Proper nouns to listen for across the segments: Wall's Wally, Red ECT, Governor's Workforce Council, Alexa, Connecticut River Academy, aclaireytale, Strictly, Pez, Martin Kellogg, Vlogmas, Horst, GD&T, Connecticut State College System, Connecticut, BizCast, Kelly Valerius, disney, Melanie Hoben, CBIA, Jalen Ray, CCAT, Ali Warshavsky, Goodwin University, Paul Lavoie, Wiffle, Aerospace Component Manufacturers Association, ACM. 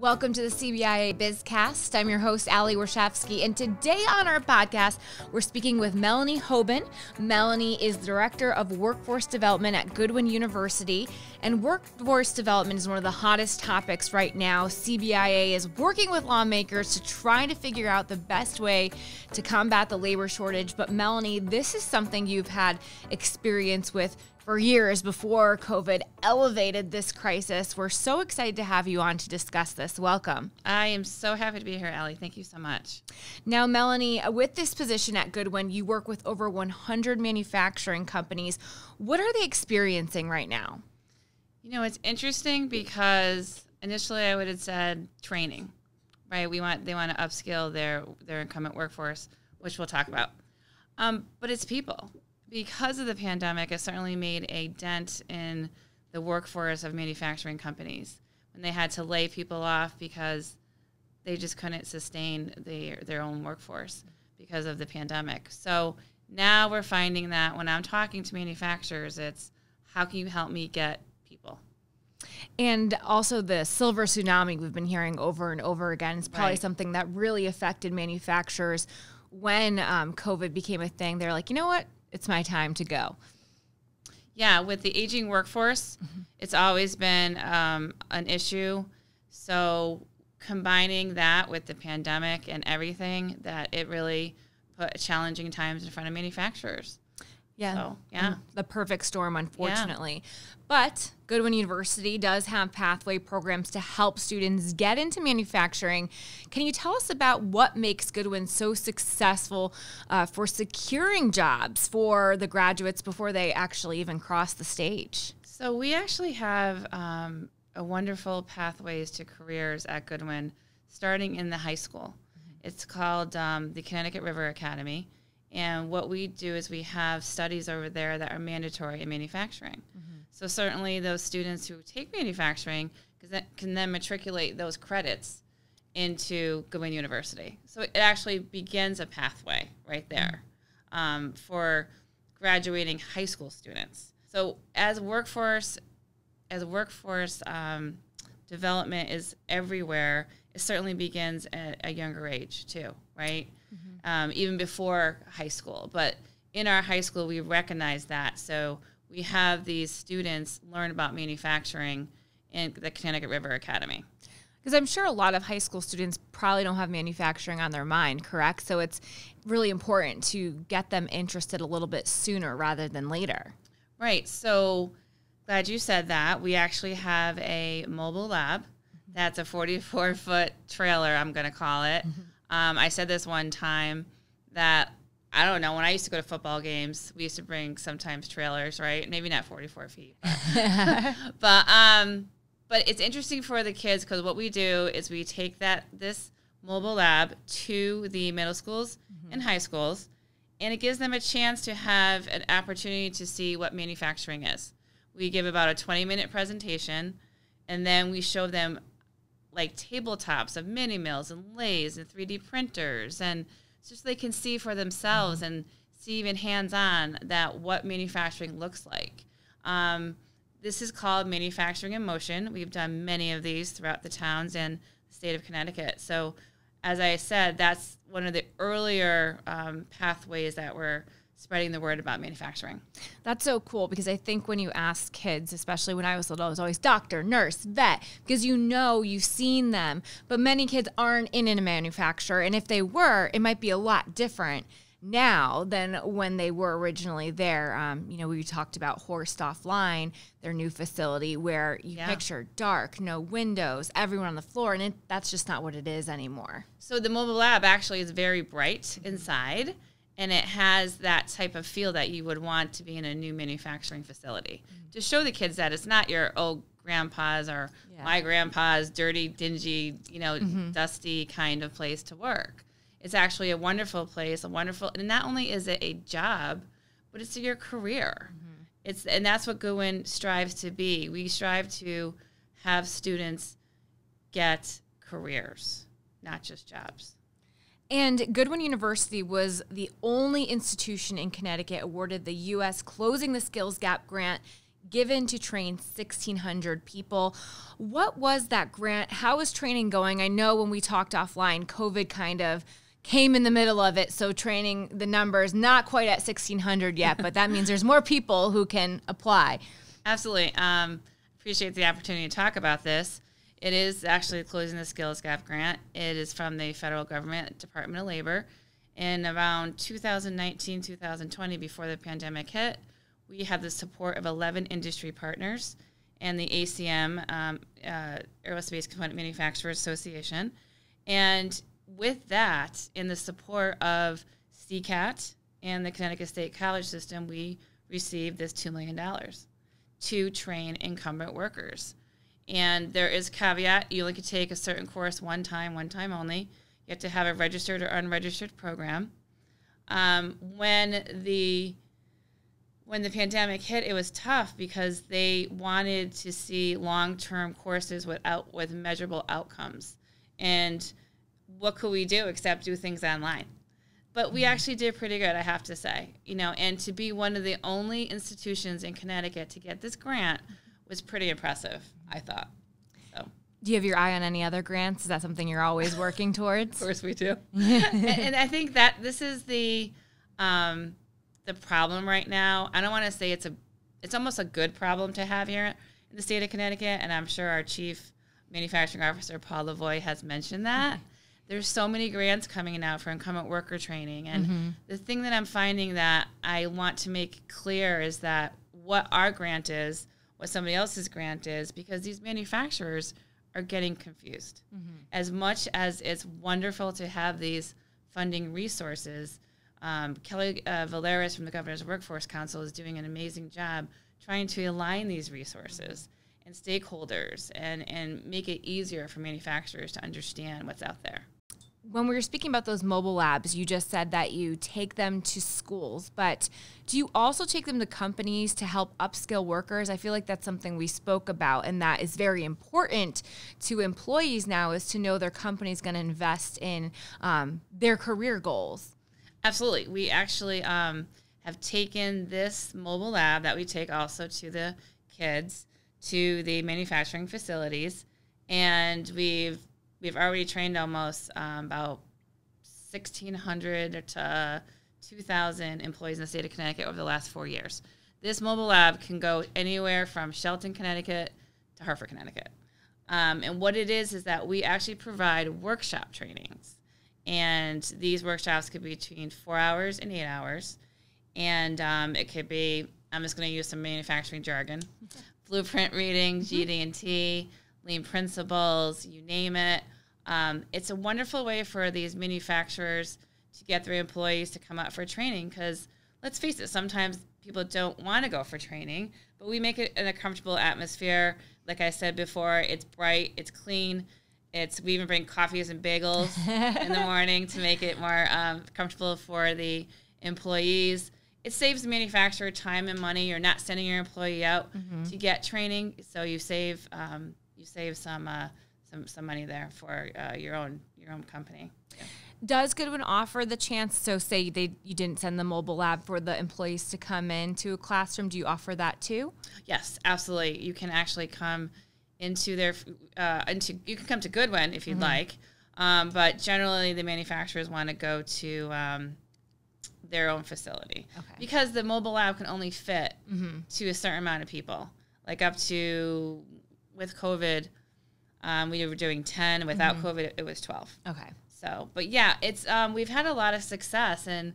Welcome to the CBIA BizCast. I'm your host, Ali Warshavsky, and today on our podcast, we're speaking with Melanie Hoben. Melanie is the Director of Workforce Development at Goodwin University, and workforce development is one of the hottest topics right now. CBIA is working with lawmakers to try to figure out the best way to combat the labor shortage, but Melanie, this is something you've had experience with for years before COVID elevated this crisis. We're so excited to have you on to discuss this. Welcome. I am so happy to be here, Ali. Thank you so much. Now, Melanie, with this position at Goodwin, you work with over 100 manufacturing companies. What are they experiencing right now? You know, it's interesting because initially I would have said training, right? They want to upskill their incumbent workforce, which we'll talk about. But it's people. Because of the pandemic, it certainly made a dent in the workforce of manufacturing companies when they had to lay people off because they just couldn't sustain their own workforce because of the pandemic. So now we're finding that when I'm talking to manufacturers, it's how can you help me get people? And also the silver tsunami we've been hearing over and over again is probably something that really affected manufacturers when COVID became a thing. They're like, you know what? It's my time to go. Yeah, with the aging workforce, it's always been an issue. So combining that with the pandemic and everything, that it really put challenging times in front of manufacturers. Yeah, so, yeah. The perfect storm, unfortunately. Yeah. But Goodwin University does have pathway programs to help students get into manufacturing. Can you tell us about what makes Goodwin so successful for securing jobs for the graduates before they actually even cross the stage? So we actually have a wonderful pathways to careers at Goodwin, starting in the high school. It's called the Connecticut River Academy. And what we do is we have studies over there that are mandatory in manufacturing. So certainly those students who take manufacturing can then matriculate those credits into Goodwin University. So it actually begins a pathway right there for graduating high school students. So as workforce development is everywhere, it certainly begins at a younger age too, right? Even before high school. But in our high school, we recognize that. So we have these students learn about manufacturing in the Connecticut River Academy. Because I'm sure a lot of high school students probably don't have manufacturing on their mind, correct? So it's really important to get them interested a little bit sooner rather than later. Right. So glad you said that. We actually have a mobile lab. That's a 44-foot trailer, I'm going to call it. I said this one time that, I don't know, when I used to go to football games, we used to bring sometimes trailers, right? Maybe not 44 feet. But it's interesting for the kids because what we do is we take this mobile lab to the middle schools and high schools, and it gives them a chance to have an opportunity to see what manufacturing is. We give about a 20-minute presentation, and then we show them like tabletops of mini mills and lathes and 3D printers, and so they can see for themselves and see even hands-on that what manufacturing looks like. This is called Manufacturing in Motion. We've done many of these throughout the towns and the state of Connecticut. So as I said, that's one of the earlier pathways that we're spreading the word about manufacturing. That's so cool because I think when you ask kids, especially when I was little, I was always doctor, nurse, vet, because you know you've seen them, but many kids aren't in a manufacturer. And if they were, it might be a lot different now than when they were originally there. You know, we talked about Horst offline, their new facility where you picture dark, no windows, everyone on the floor, and that's just not what it is anymore. So the mobile lab actually is very bright inside. And it has that type of feel that you would want to be in a new manufacturing facility to show the kids that it's not your old grandpa's or my grandpa's dirty, dingy, you know, dusty kind of place to work. It's actually a wonderful place, and not only is it a job, but it's your career. And that's what Goodwin strives to be. We strive to have students get careers, not just jobs. And Goodwin University was the only institution in Connecticut awarded the U.S. Closing the Skills Gap grant given to train 1,600 people. What was that grant? How is training going? I know when we talked offline, COVID kind of came in the middle of it, so training, the numbers, not quite at 1,600 yet, but that means there's more people who can apply. Absolutely. Appreciate the opportunity to talk about this. It is actually Closing the Skills Gap grant. It is from the federal government, Department of Labor. In around 2019, 2020, before the pandemic hit, we had the support of 11 industry partners and the ACM, Aerospace Component Manufacturers Association. And with that, in the support of CCAT and the Connecticut State College System, we received this $2 million to train incumbent workers. And there is caveat, you only can take a certain course one time only. You have to have a registered or unregistered program. When the pandemic hit, it was tough because they wanted to see long-term courses with measurable outcomes. And what could we do except do things online? But we actually did pretty good, I have to say. You know, and to be one of the only institutions in Connecticut to get this grant was pretty impressive, I thought. So. Do you have your eye on any other grants? Is that something you're always working towards? Of course we do. And I think that this is the problem right now. I don't want to say it's almost a good problem to have here in the state of Connecticut, and I'm sure our Chief Manufacturing Officer, Paul Lavoie, has mentioned that. Okay. There's so many grants coming out for incumbent worker training, and the thing that I'm finding that I want to make clear is that what our grant is, what somebody else's grant is, because these manufacturers are getting confused. As much as it's wonderful to have these funding resources, Kelly Valerius from the Governor's Workforce Council is doing an amazing job trying to align these resources and stakeholders and make it easier for manufacturers to understand what's out there. When we were speaking about those mobile labs, you just said that you take them to schools, but do you also take them to companies to help upskill workers? I feel like that's something we spoke about, and that is very important to employees now, is to know their company's going to invest in their career goals. Absolutely. We actually have taken this mobile lab that we take also to the kids, to the manufacturing facilities, and we've already trained almost about 1,600 to 2,000 employees in the state of Connecticut over the last 4 years. This mobile lab can go anywhere from Shelton, Connecticut to Hartford, Connecticut. And what it is that we actually provide workshop trainings. And these workshops could be between 4 hours and 8 hours. And it could be, I'm just going to use some manufacturing jargon, blueprint reading, GD&T, lean principles, you name it. It's a wonderful way for these manufacturers to get their employees to come out for training, because let's face it, sometimes people don't want to go for training, but we make it in a comfortable atmosphere. Like I said before, it's bright, it's clean. We even bring coffees and bagels in the morning to make it more comfortable for the employees. It saves the manufacturer time and money. You're not sending your employee out to get training, so you save some money there for your own company. Yeah. Does Goodwin offer the chance? So say you didn't send the mobile lab for the employees to come into a classroom. Do you offer that too? Yes, absolutely. You can actually come into their you can come to Goodwin if you'd like, but generally the manufacturers want to go to their own facility because the mobile lab can only fit to a certain amount of people, like up to. With COVID, we were doing 10. Without COVID, it was 12. Okay. So, but yeah, it's we've had a lot of success, and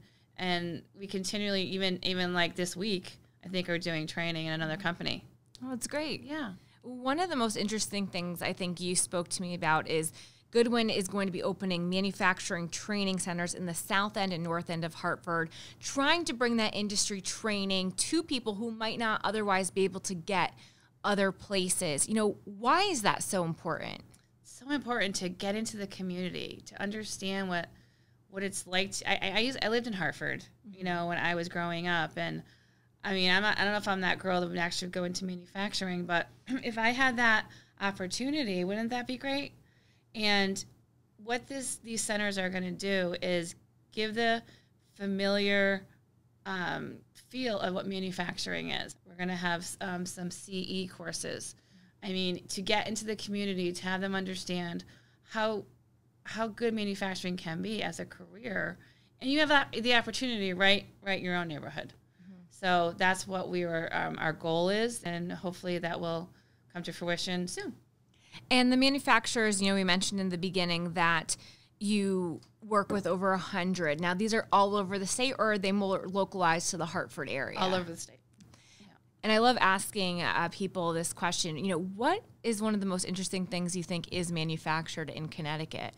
we continually, even like this week, I think we're doing training in another company. Oh, that's great. Yeah. One of the most interesting things I think you spoke to me about is Goodwin is going to be opening manufacturing training centers in the south end and north end of Hartford, trying to bring that industry training to people who might not otherwise be able to get other places. You know, why is that so important? It's so important to get into the community, to understand what it's like. I lived in Hartford, you know, when I was growing up, and I mean, I don't know if I'm that girl that would actually go into manufacturing, but if I had that opportunity, wouldn't that be great? And what these centers are going to do is give the familiar feel of what manufacturing is. We're going to have some CE courses. I mean, to get into the community, to have them understand how good manufacturing can be as a career. And you have that, the opportunity right in your own neighborhood. Mm-hmm. So that's what we were, our goal is, and hopefully that will come to fruition soon. And the manufacturers, you know, we mentioned in the beginning that you work with over 100. Now, these are all over the state, or are they more localized to the Hartford area? All over the state. Yeah. And I love asking people this question. You know, what is one of the most interesting things you think is manufactured in Connecticut?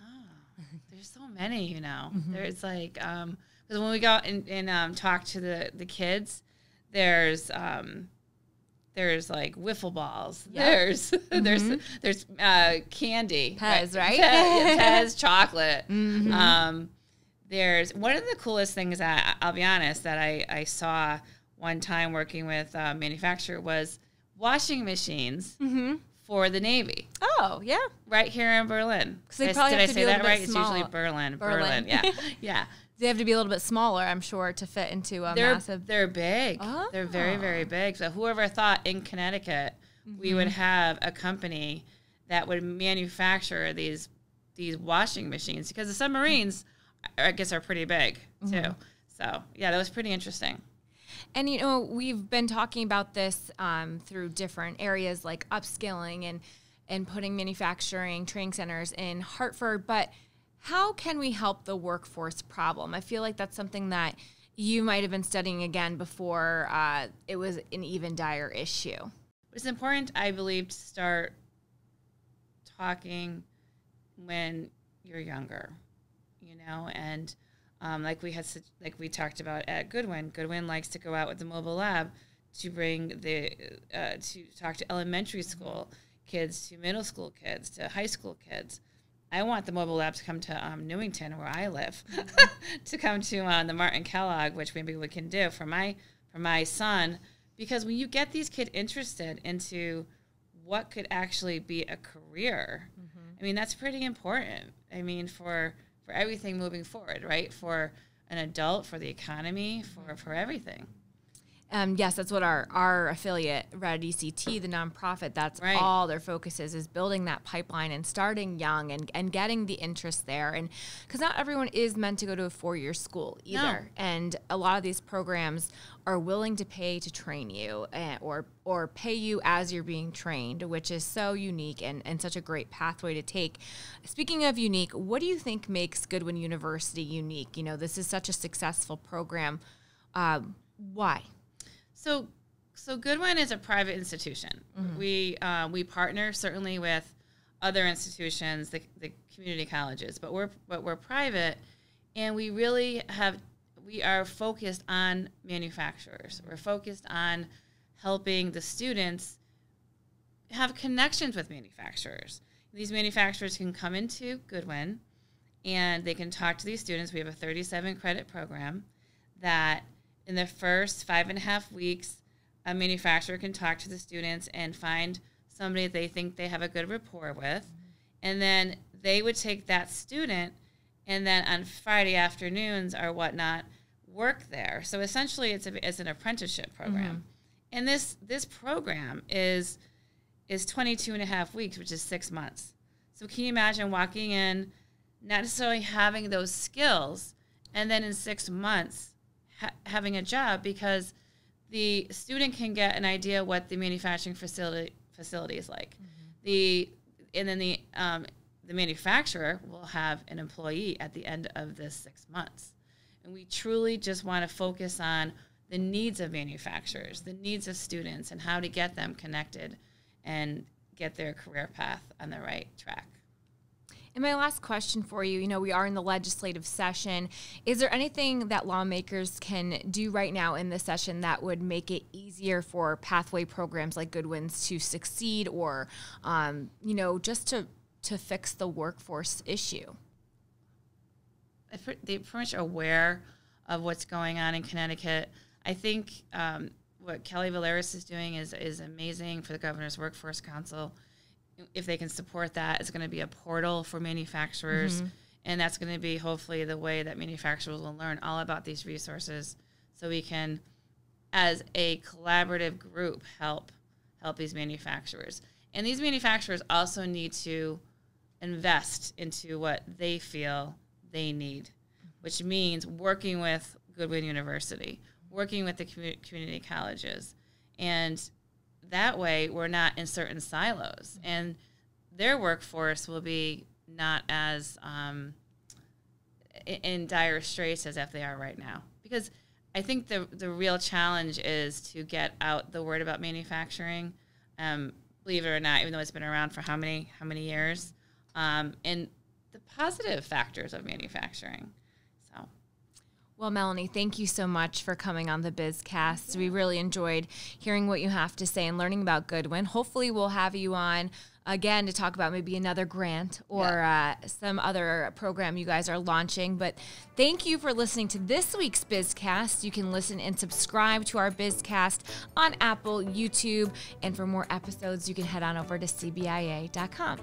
Oh, there's so many, you know. Mm-hmm. There's like, because when we go and talk to the kids, there's like wiffle balls. Yep. There's candy. Pez, right? Pez chocolate. Mm-hmm. There's one of the coolest things that, I'll be honest, that I saw one time working with a manufacturer was washing machines mm-hmm. for the Navy. Oh, yeah. Right here in Berlin. Did I say that right? It's usually Berlin. Berlin. Yeah. Yeah. They have to be a little bit smaller, I'm sure, to fit into a massive... They're big. Oh. They're very, very big. So whoever thought in Connecticut mm-hmm. we would have a company that would manufacture these washing machines, because the submarines, I guess, are pretty big, too. Mm-hmm. So, yeah, that was pretty interesting. And, you know, we've been talking about this through different areas like upskilling and putting manufacturing training centers in Hartford, but... how can we help the workforce problem? I feel like that's something that you might have been studying again before it was an even dire issue. It's important, I believe, to start talking when you're younger, you know, and like we talked about at Goodwin. Goodwin likes to go out with the mobile lab to bring to talk to elementary school kids, to middle school kids, to high school kids. I want the mobile labs to come to Newington, where I live, to come to the Martin Kellogg, which maybe we can do for my son, because when you get these kids interested into what could actually be a career, mm-hmm. I mean, that's pretty important. I mean, for everything moving forward, right? For an adult, for the economy, for everything. Yes, that's what our affiliate, Red ECT, the nonprofit, that's right. All their focus is building that pipeline and starting young and getting the interest there. And because not everyone is meant to go to a four-year school either. No. And a lot of these programs are willing to pay to train you or pay you as you're being trained, which is so unique and such a great pathway to take. Speaking of unique, what do you think makes Goodwin University unique? You know, this is such a successful program. Why? So Goodwin is a private institution. Mm-hmm. We partner certainly with other institutions, the community colleges, but we're private, and we are focused on manufacturers. We're focused on helping the students have connections with manufacturers. These manufacturers can come into Goodwin, and they can talk to these students. We have a 37-credit program that. In the first 5.5 weeks, a manufacturer can talk to the students and find somebody they think they have a good rapport with. Mm-hmm. And then they would take that student and then on Friday afternoons or whatnot, work there. So essentially it's an apprenticeship program. Mm-hmm. And this program is 22.5 weeks, which is 6 months. So can you imagine walking in, not necessarily having those skills, and then in 6 months, having a job, because the student can get an idea what the manufacturing facility is like. Mm-hmm. And then the manufacturer will have an employee at the end of this 6 months. And we truly just want to focus on the needs of manufacturers, the needs of students, and how to get them connected and get their career path on the right track. And my last question for you, you know, we are in the legislative session. Is there anything that lawmakers can do right now in this session that would make it easier for pathway programs like Goodwin's to succeed or, you know, just to fix the workforce issue? They're pretty much aware of what's going on in Connecticut. I think what Kelly Valerius is doing is amazing for the Governor's Workforce Council. If they can support that, it's going to be a portal for manufacturers mm-hmm. And that's going to be hopefully the way that manufacturers will learn all about these resources, so we can, as a collaborative group, help these manufacturers. And these manufacturers also need to invest into what they feel they need, which means working with Goodwin University, working with the community colleges. And that way we're not in certain silos. And their workforce will be not as in dire straits as if they are right now. Because I think the real challenge is to get out the word about manufacturing, believe it or not, even though it's been around for how many years, and the positive factors of manufacturing. So, well, Melanie, thank you so much for coming on the BizCast. We really enjoyed hearing what you have to say and learning about Goodwin. Hopefully, we'll have you on again to talk about maybe another grant or some other program you guys are launching. But thank you for listening to this week's BizCast. You can listen and subscribe to our BizCast on Apple, YouTube, and for more episodes, you can head on over to CBIA.com.